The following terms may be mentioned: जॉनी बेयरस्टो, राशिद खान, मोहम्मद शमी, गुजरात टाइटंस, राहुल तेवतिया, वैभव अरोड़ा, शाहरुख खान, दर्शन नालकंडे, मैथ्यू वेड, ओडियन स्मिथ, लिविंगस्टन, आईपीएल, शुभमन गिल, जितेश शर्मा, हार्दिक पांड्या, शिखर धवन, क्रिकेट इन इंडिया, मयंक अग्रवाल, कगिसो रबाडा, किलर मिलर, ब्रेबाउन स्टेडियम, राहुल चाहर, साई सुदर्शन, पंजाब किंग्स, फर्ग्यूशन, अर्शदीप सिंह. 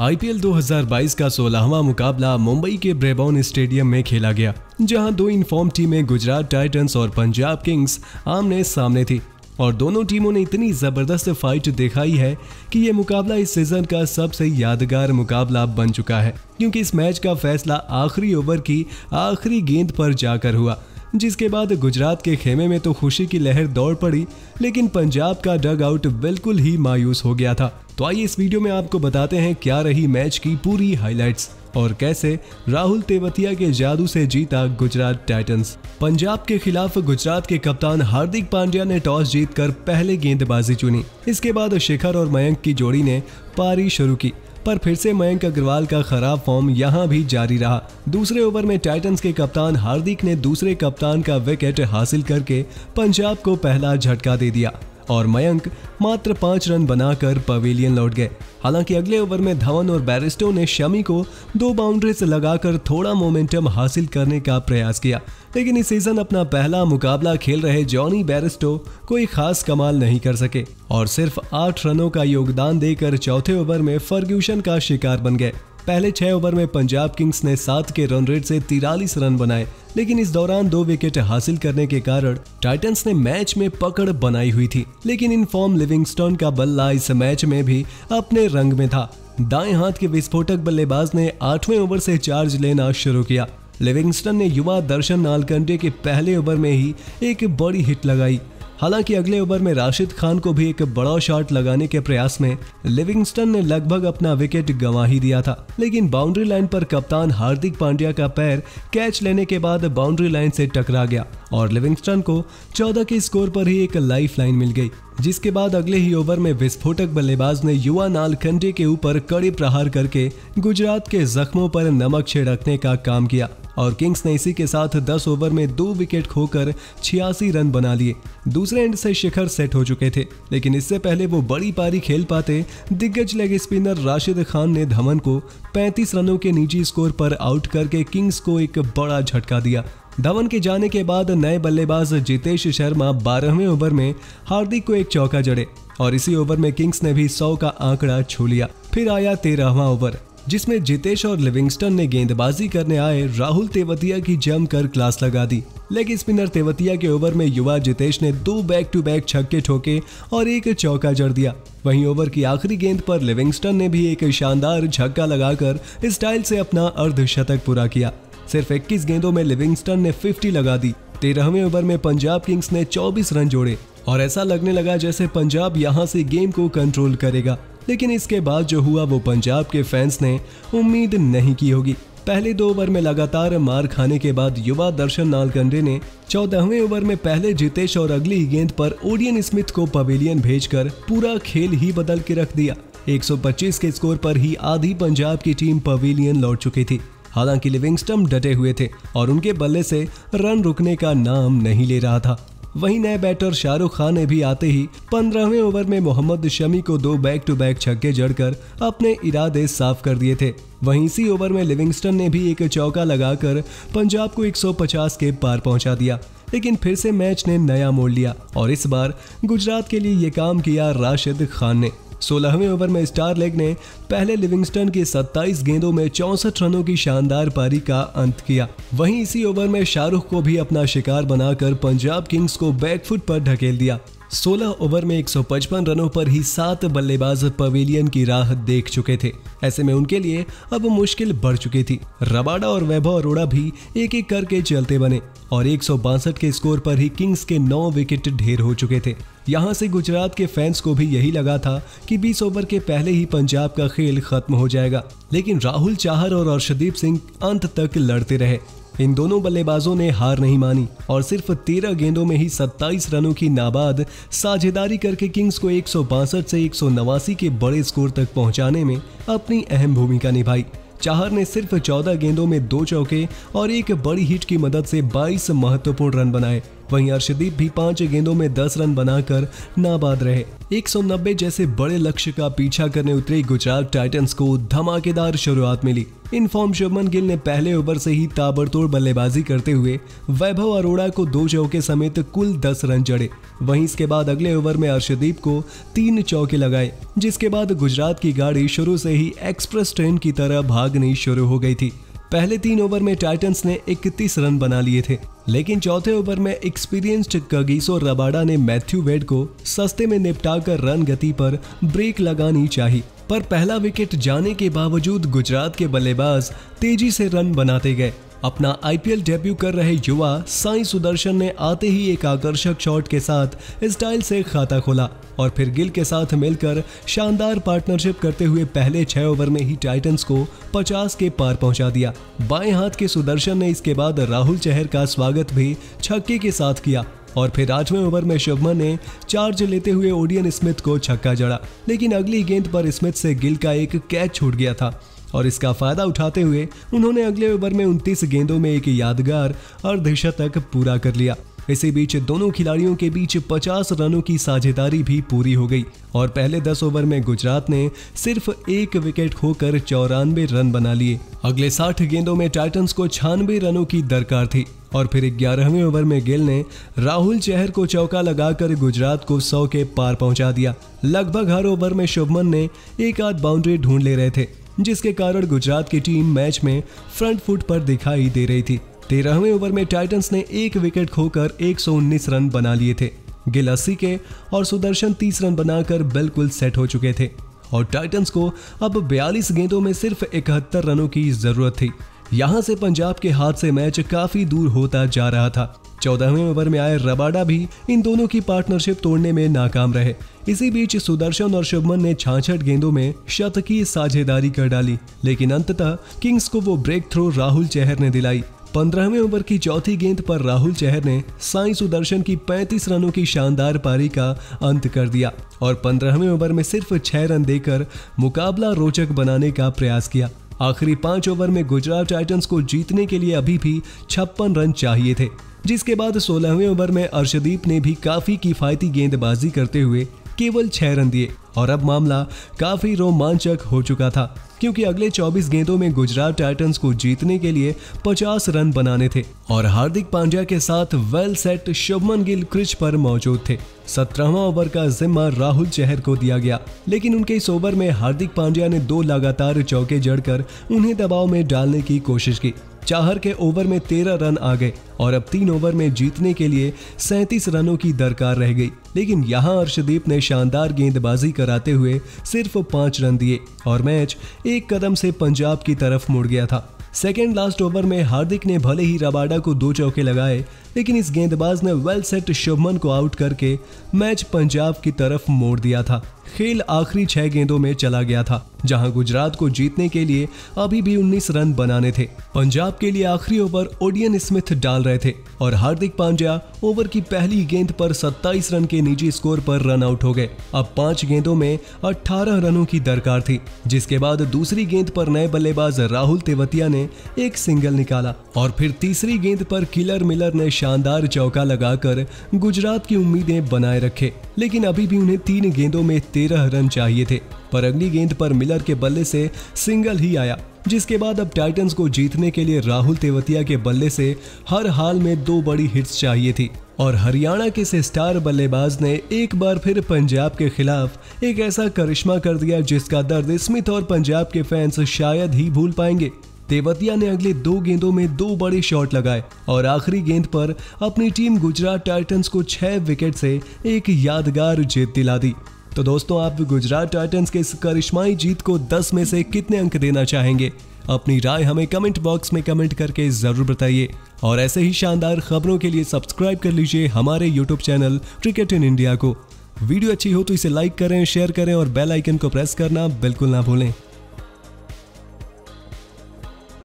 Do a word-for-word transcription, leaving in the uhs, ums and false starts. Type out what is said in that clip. आईपीएल दो हज़ार बाईस का सोलहवां मुकाबला मुंबई के ब्रेबाउन स्टेडियम में खेला गया, जहां दो इनफॉर्म टीमें गुजरात टाइटंस और पंजाब किंग्स आमने सामने थी और दोनों टीमों ने इतनी ज़बरदस्त फाइट दिखाई है कि ये मुकाबला इस सीज़न का सबसे यादगार मुकाबला बन चुका है, क्योंकि इस मैच का फैसला आखिरी ओवर की आखिरी गेंद पर जाकर हुआ, जिसके बाद गुजरात के खेमे में तो खुशी की लहर दौड़ पड़ी, लेकिन पंजाब का डग आउट बिल्कुल ही मायूस हो गया था। तो आइए इस वीडियो में आपको बताते हैं क्या रही मैच की पूरी हाइलाइट्स और कैसे राहुल तेवतिया के जादू से जीता गुजरात टाइटंस। पंजाब के खिलाफ गुजरात के कप्तान हार्दिक पांड्या ने टॉस जीतकर पहले गेंदबाजी चुनी। इसके बाद शिखर और मयंक की जोड़ी ने पारी शुरू की, पर फिर से मयंक अग्रवाल का खराब फॉर्म यहां भी जारी रहा। दूसरे ओवर में टाइटंस के कप्तान हार्दिक ने दूसरे कप्तान का विकेट हासिल करके पंजाब को पहला झटका दे दिया और मयंक मात्र पाँच रन बनाकर पवेलियन लौट गए। हालांकि अगले ओवर में धवन और बेयरस्टो ने शमी को दो बाउंड्रीज लगाकर थोड़ा मोमेंटम हासिल करने का प्रयास किया, लेकिन इस सीजन अपना पहला मुकाबला खेल रहे जॉनी बेयरस्टो कोई खास कमाल नहीं कर सके और सिर्फ आठ रनों का योगदान देकर चौथे ओवर में फर्ग्यूशन का शिकार बन गए। पहले छह ओवर में पंजाब किंग्स ने सात के रन रेट से तिरालीस रन बनाए, लेकिन इस दौरान दो विकेट हासिल करने के कारण टाइटंस ने मैच में पकड़ बनाई हुई थी। लेकिन इन फॉर्म लिविंगस्टन का बल्ला इस मैच में भी अपने रंग में था। दाएं हाथ के विस्फोटक बल्लेबाज ने आठवें ओवर से चार्ज लेना शुरू किया। लिविंगस्टन ने युवा दर्शन नालकंडे के पहले ओवर में ही एक बड़ी हिट लगाई। हालांकि अगले ओवर में राशिद खान को भी एक बड़ा शॉट लगाने के प्रयास में लिविंगस्टन ने लगभग अपना विकेट गंवा ही दिया था, लेकिन बाउंड्री लाइन पर कप्तान हार्दिक पांड्या का पैर कैच लेने के बाद बाउंड्री लाइन से टकरा गया और लिविंगस्टन को चौदह के स्कोर पर ही एक लाइफ लाइन मिल गई, जिसके बाद अगले ही ओवर में विस्फोटक बल्लेबाज ने युवा नालखंडे के ऊपर कड़े प्रहार करके गुजरात के जख्मों पर नमक छिड़कने का काम किया और किंग्स ने इसी के साथ दस ओवर में दो विकेट खोकर छियासी रन बना लिए। दूसरे एंड से शिखर सेट हो चुके थे, लेकिन इससे पहले वो बड़ी पारी खेल पाते दिग्गज लेग स्पिनर राशिद खान ने धवन को पैंतीस रनों के निजी स्कोर पर आउट करके किंग्स को एक बड़ा झटका दिया। धवन के जाने के बाद नए बल्लेबाज जितेश शर्मा बारहवें ओवर में हार्दिक को एक चौका जड़े और इसी ओवर में किंग्स ने भी सौ का आंकड़ा छू लिया। फिर आया तेरहवां ओवर, जिसमें जितेश और लिविंगस्टन ने गेंदबाजी करने आए राहुल तेवतिया की जमकर क्लास लगा दी। लेग स्पिनर तेवतिया के ओवर में युवा जितेश ने दो बैक टू बैक छक्के ठोके और एक चौका जड़ दिया। वहीं ओवर की आखिरी गेंद पर लिविंगस्टन ने भी एक शानदार छक्का लगाकर स्टाइल से अपना अर्धशतक पूरा किया। सिर्फ इक्कीस गेंदों में लिविंगस्टन ने पचास लगा दी। तेरहवें ओवर में पंजाब किंग्स ने चौबीस रन जोड़े और ऐसा लगने लगा जैसे पंजाब यहां से गेम को कंट्रोल करेगा, लेकिन इसके बाद जो हुआ वो पंजाब के फैंस ने उम्मीद नहीं की होगी। पहले दो ओवर में लगातार मार खाने के बाद युवा दर्शन नालकंडे ने चौदहवें ओवर में पहले जितेश और अगली गेंद पर ओडियन स्मिथ को पवेलियन भेजकर पूरा खेल ही बदल के रख दिया। एक सौ पच्चीस के स्कोर पर ही आधी पंजाब की टीम पवेलियन लौट चुकी थी। हालांकि लिविंगस्टन डटे हुए थे और उनके बल्ले से रन रुकने का नाम नहीं ले रहा था। वहीं नए बैटर शाहरुख खान ने भी आते ही पंद्रहवें ओवर में मोहम्मद शमी को दो बैक टू बैक छक्के जड़कर अपने इरादे साफ कर दिए थे। वहीं इसी ओवर में लिविंगस्टन ने भी एक चौका लगाकर पंजाब को एक सौ पचास के पार पहुंचा दिया, लेकिन फिर से मैच ने नया मोड़ लिया और इस बार गुजरात के लिए ये काम किया राशिद खान ने। सोलहवें ओवर में स्टार लेग ने पहले लिविंगस्टन की सत्ताईस गेंदों में चौंसठ रनों की शानदार पारी का अंत किया। वहीं इसी ओवर में शाहरुख को भी अपना शिकार बनाकर पंजाब किंग्स को बैकफुट पर ढकेल दिया। सोलह ओवर में एक सौ पचपन रनों पर ही सात बल्लेबाज पवेलियन की राह देख चुके थे। ऐसे में उनके लिए अब मुश्किल बढ़ चुकी थी। रबाडा और वैभव अरोड़ा भी एक एक करके चलते बने और एक सौ बासठ के स्कोर पर ही किंग्स के नौ विकेट ढेर हो चुके थे। यहां से गुजरात के फैंस को भी यही लगा था कि बीस ओवर के पहले ही पंजाब का खेल खत्म हो जाएगा, लेकिन राहुल चाहर और अर्शदीप सिंह अंत तक लड़ते रहे। इन दोनों बल्लेबाजों ने हार नहीं मानी और सिर्फ तेरह गेंदों में ही सत्ताईस रनों की नाबाद साझेदारी करके किंग्स को एक सौ बासठ से एक सौ नवासी के बड़े स्कोर तक पहुंचाने में अपनी अहम भूमिका निभाई। चाहर ने सिर्फ चौदह गेंदों में दो चौके और एक बड़ी हिट की मदद से बाईस महत्वपूर्ण रन बनाए, वहीं अर्शदीप भी पांच गेंदों में दस रन बनाकर नाबाद रहे। एक सौ नब्बे जैसे बड़े लक्ष्य का पीछा करने उतरे गुजरात टाइटंस को धमाकेदार शुरुआत मिली। इन फॉर्म शुभमन गिल ने पहले ओवर से ही ताबड़तोड़ बल्लेबाजी करते हुए वैभव अरोड़ा को दो चौके समेत कुल दस रन जड़े। वहीं इसके बाद अगले ओवर में अर्शदीप को तीन चौके लगाए, जिसके बाद गुजरात की गाड़ी शुरू से ही एक्सप्रेस ट्रेन की तरह भागनी शुरू हो गई थी। पहले तीन ओवर में टाइटंस ने इकतीस रन बना लिए थे, लेकिन चौथे ओवर में एक्सपीरियंस्ड कगिसो रबाडा ने मैथ्यू वेड को सस्ते में निपटाकर रन गति पर ब्रेक लगानी चाहिए, पर पहला विकेट जाने के बावजूद गुजरात के बल्लेबाज तेजी से रन बनाते गए। अपना आईपीएल डेब्यू कर रहे युवा साई सुदर्शन ने आते ही एक आकर्षक शॉट के साथ स्टाइल से खाता खोला और फिर गिल के साथ मिलकर शानदार पार्टनरशिप करते हुए पहले छह ओवर में ही टाइटंस को पचास के पार पहुंचा दिया। बाएं हाथ के सुदर्शन ने इसके बाद राहुल चाहर का स्वागत भी छक्के के साथ किया और फिर आठवें ओवर में शुभमन ने चार्ज लेते हुए ओडियन स्मिथ को छक्का जड़ा, लेकिन अगली गेंद पर स्मिथ से गिल का एक कैच छूट गया था और इसका फायदा उठाते हुए उन्होंने अगले ओवर में उनतीस गेंदों में एक यादगार अर्धशतक पूरा कर लिया। इसी बीच दोनों खिलाड़ियों के बीच पचास रनों की साझेदारी भी पूरी हो गई और पहले दस ओवर में गुजरात ने सिर्फ एक विकेट खोकर चौरानवे रन बना लिए। अगले साठ गेंदों में टाइटंस को छियानवे रनों की दरकार थी और फिर ग्यारहवें ओवर में गिल ने राहुल चाहर को चौका लगाकर गुजरात को सौ के पार पहुंचा दिया। लगभग हर ओवर में शुभमन ने एक आध बाउंड्री ढूंढ ले रहे थे, जिसके कारण गुजरात की टीम मैच में फ्रंट फुट पर दिखाई दे रही थी। तेरहवें ओवर में टाइटंस ने एक विकेट खोकर एक सौ उन्नीस रन बना लिए थे। गिल अस्सी के और सुदर्शन तीस रन बनाकर बिल्कुल सेट हो चुके थे और टाइटंस को अब बयालीस गेंदों में सिर्फ इकहत्तर रनों की जरूरत थी। यहां से पंजाब के हाथ से मैच काफी दूर होता जा रहा था। चौदहवें ओवर में आए रबाडा भी इन दोनों की पार्टनरशिप तोड़ने में नाकाम रहे। इसी बीच सुदर्शन और शुभमन ने छियासठ गेंदों में शत की साझेदारी कर डाली, लेकिन अंततः किंग्स को वो ब्रेक थ्रू राहुल चाहर ने दिलाई। पंद्रहवें ओवर की चौथी गेंद पर राहुल चाहर ने साई सुदर्शन की पैंतीस रनों की शानदार पारी का अंत कर दिया और पंद्रहवें ओवर में सिर्फ छह रन देकर मुकाबला रोचक बनाने का प्रयास किया। आखिरी पांच ओवर में गुजरात टाइटंस को जीतने के लिए अभी भी छप्पन रन चाहिए थे, जिसके बाद सोलहवें ओवर में अर्शदीप ने भी काफी किफायती गेंदबाजी करते हुए केवल छह रन दिए और अब मामला काफी रोमांचक हो चुका था, क्योंकि अगले चौबीस गेंदों में गुजरात टाइटंस को जीतने के लिए पचास रन बनाने थे और हार्दिक पांड्या के साथ well set शुभमन गिल crease पर मौजूद थे। सत्रहवां ओवर का जिम्मा राहुल चाहर को दिया गया, लेकिन उनके इस ओवर में हार्दिक पांड्या ने दो लगातार चौके जड़कर उन्हें दबाव में डालने की कोशिश की। चाहर के ओवर में तेरह रन आ गए और अब तीन ओवर में जीतने के लिए सैंतीस रनों की दरकार रह गई, लेकिन यहां अर्शदीप ने शानदार गेंदबाजी कराते हुए सिर्फ पांच रन दिए और मैच एक कदम से पंजाब की तरफ मुड़ गया था। सेकेंड लास्ट ओवर में हार्दिक ने भले ही रबाडा को दो चौके लगाए, लेकिन इस गेंदबाज ने वेल सेट शुभमन को आउट करके मैच पंजाब की तरफ मोड़ दिया था। खेल आखिरी छह गेंदों में चला गया था, जहां गुजरात को जीतने के लिए अभी भी उन्नीस रन बनाने थे। पंजाब के लिए आखिरी ओवर ओडियन स्मिथ डाल रहे थे और हार्दिक पांड्या ओवर की पहली गेंद पर सत्ताईस रन के निजी स्कोर पर रन आउट हो गए। अब पांच गेंदों में अठारह रनों की दरकार थी, जिसके बाद दूसरी गेंद पर नए बल्लेबाज राहुल तेवतिया ने एक सिंगल निकाला और फिर तीसरी गेंद पर किलर मिलर ने शानदार चौका लगाकर गुजरात की उम्मीदें बनाए रखे, लेकिन अभी भी उन्हें तीन गेंदों में तेरह रन चाहिए थे, पर अगली गेंद पर मिलर के बल्ले से सिंगल ही आया, जिसके बाद अब टाइटंस को जीतने के लिए राहुल तेवतिया के बल्ले से हर हाल में दो बड़ी हिट्स चाहिए थी और हरियाणा के से स्टार बल्लेबाज ने एक बार फिर पंजाब के खिलाफ एक ऐसा करिश्मा कर दिया जिसका दर्द स्मिथ और पंजाब के फैंस शायद ही भूल पाएंगे। तेवतिया ने अगले दो गेंदों में दो बड़े शॉट लगाए और आखिरी गेंद पर अपनी टीम गुजरात टाइटंस को छह विकेट से एक यादगार जीत दिला दी। तो दोस्तों, आप गुजरात टाइटंस के इस करिश्माई जीत को दस में से कितने अंक देना चाहेंगे? अपनी राय हमें कमेंट बॉक्स में कमेंट करके जरूर बताइए और ऐसे ही शानदार खबरों के लिए सब्सक्राइब कर लीजिए हमारे YouTube channel क्रिकेट इन इंडिया को। वीडियो अच्छी हो तो इसे लाइक करें, शेयर करें और बेल आइकन को प्रेस करना बिल्कुल ना भूलें।